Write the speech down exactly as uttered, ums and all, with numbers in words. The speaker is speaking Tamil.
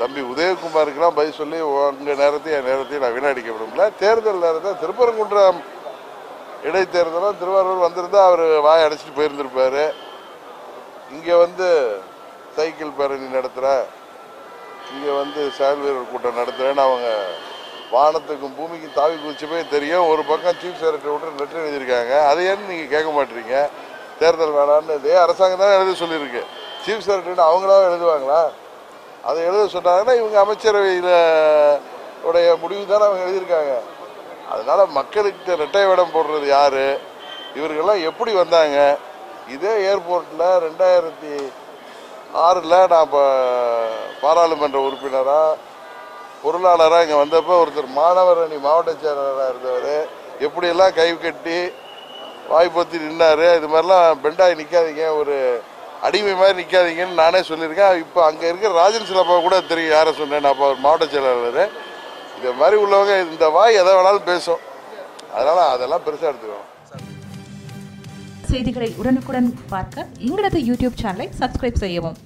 தம்பி உதயகுமாருக்கெல்லாம் பதில் சொல்லி உங்கள் நேரத்தையும் என் நேரத்தையும் நான் வீணடிக்க விரும்பல. தேர்தல் நேரத்தில் திருப்பரங்குன்றம் இடைத்தேர்தலும் திருவாரூர் வந்திருந்தால் அவர் வாய அடைச்சிட்டு போயிருந்திருப்பார். இங்கே வந்து சைக்கிள் பேரணி நடத்துகிற, இங்கே வந்து செயல் வீரர் கூட்டம் நடத்துகிறேன்னு அவங்க வானத்துக்கும் பூமிக்கும் தாவி குதிச்சு போய் தெரியும். ஒரு பக்கம் சீஃப் செக்ரட்டரி விட்டு லெட்டர் எழுதியிருக்காங்க, அதை ஏன்னு நீங்கள் கேட்க மாட்டீங்க? தேர்தல் வேணான்னு இதே அரசாங்கம் தானே எழுத சொல்லியிருக்கு. சீஃப் செக்ரட்டரின்னு அவங்களாம் எழுதுவாங்களா? அதை எழுத சொன்னாங்கன்னா இவங்க அமைச்சரவையில் உடைய முடிவு தானே அவங்க எழுதியிருக்காங்க. அதனால் மக்களுக்கு ரெட்டை வேடம் போடுறது யார்? இவர்களெல்லாம் எப்படி வந்தாங்க? இதே ஏர்போர்ட்டில் ரெண்டாயிரத்தி ஆறில் நான் இப்போ பாராளுமன்ற உறுப்பினராக பொருளாளராக இங்கே வந்தப்போ ஒருத்தர் மாணவர் அணி மாவட்ட செயலாளராக இருந்தவர் எப்படியெல்லாம் கை கட்டி வாய்ப்பத்தி நின்னார். இது மாதிரிலாம் பெண்டாகி நிற்காதீங்க, ஒரு அடிமை மாதிரி நிற்காதீங்கன்னு நானே சொல்லியிருக்கேன். இப்போ அங்கே இருக்கிற ராஜன் சிலப்பா கூட தெரியும் யாரை சொன்னேன். அப்போ அவர் மாவட்ட செயலாளர். இதை மாதிரி உள்ளவங்க இந்த வாய் எதை வேணாலும் பேசும். அதனால் அதெல்லாம் பெருசாக எடுத்துக்கணும். செய்திகளை உடனுக்குடன் பார்க்க எங்களது யூடியூப் சேனலை சப்ஸ்கிரைப் செய்யவும்.